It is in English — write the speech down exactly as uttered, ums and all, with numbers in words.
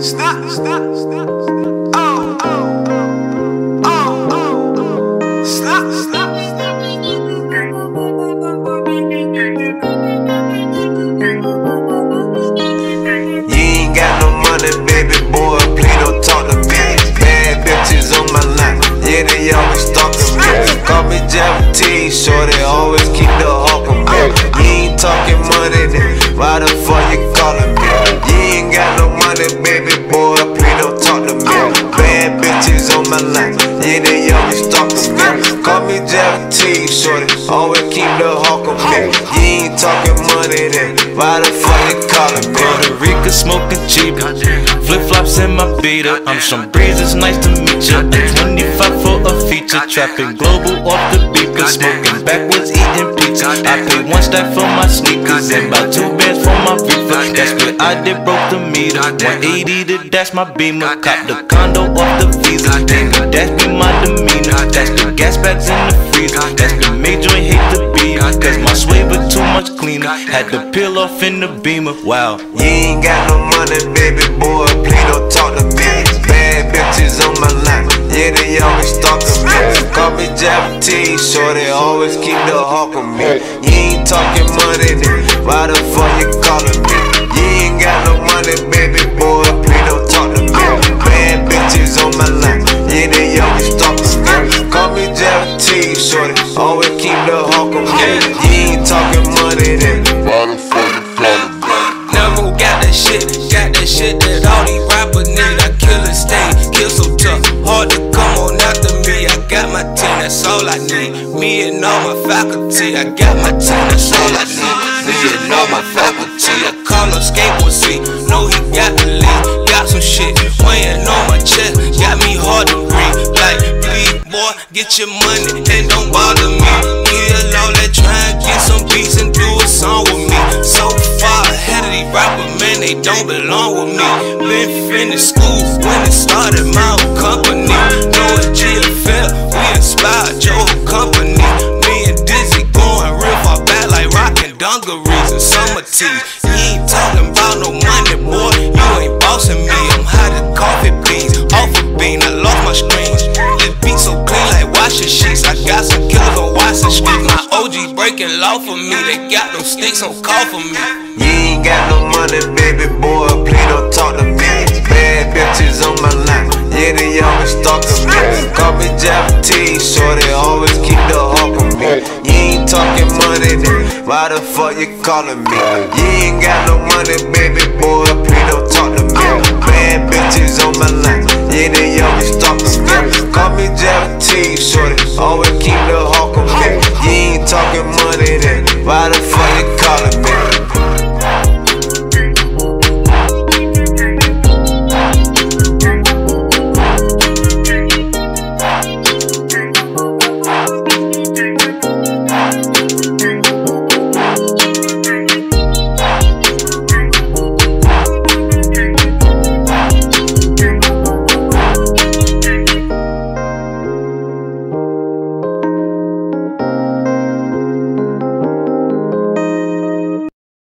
Stop, stop, stop, stop. Oh, oh, oh, oh, oh. Stop, stop, stop. You ain't got no money, baby boy. Please don't talk to me. Bad bitches on my line. Yeah, they always talk to me. Call me Jeff Teague, sure they always keep the hawk on me. You ain't talking money, then why the fuck you calling me? You ain't got no money, baby boy, please don't talk to me. Bad bitches on my line, yeah, they always talk to me. Call me Jeff Teague, shorty, always keep the hawk on me. You ain't talking money, then why the fuck you calling me? Puerto Rico smoking cheap, flip-flops in my beater. I'm some breeze, it's nice to meet ya. twenty-five for a feature, trapping global off the beaker, smoking backwards, eating pizza. I pay one stack for my sneakers and buy two bands for my FIFA. That's what I did, broke the meter. one eighty to dash my Beamer, cop the condo off the Visa. Nigga, that's be my demeanor. That's the gas bags in the freezer. That's the major and hate to be, cause my sway was too much cleaner. Had to peel off in the Beamer. Wow. You ain't got no money, baby boy, please don't talk to me. Bad bitches on my line, yeah, they always talk to me. Call me Jeff Teague, sure they always keep the hawk on me. You ain't talking money, then why the fuck you calling me? You ain't got no money, baby boy, please don't talk to me. Bad bitches on my line, yeah, they always talk to me. Call me Jeff Teague, sure they always keep the hawk on me. You ain't talking money, then why the fuck you calling me? Never got that shit, got that shit that all these rappers need. I kill and stay, kill so tough, hard to come on after me. I got my team, that's all I need. Me and all my faculty, I got my team, that's all I need. Me and all my faculty, I call up skateboard C. Know he got the lead, got some shit weighing on my chest, got me hard to breathe. Like, please, boy, get your money and don't bother me. Kill all that, try and get some beats and do a song with me. So far ahead of these rappers, man, they don't belong with me. Been finished school when it started my own company. Know it's G F L, we inspired your whole company. Me and Dizzy going real far back like rockin' dungarees and summer tees. You ain't talking about no money, boy, you ain't bossing me. I'm hot as coffee beans, off a bean, I lost my screens. It be so clean like washing sheets, I got some killers on Watson Street. My O G's breaking law for me, they got no sticks, don't call for me. You ain't got no money, baby boy, please don't talk to me. Bad bitches on my line, yeah, they always talk to me. Call me Jeff Teague, sure they always keep the hawk on me. You ain't talking money, then why the fuck you calling me? You ain't got no money, baby boy, please don't talk to me. Bad bitches on my line, yeah, they always talk to me. Call me Jeff Teague, sure they always keep the hawk on me. You ain't talking money, then why the fuck you calling me?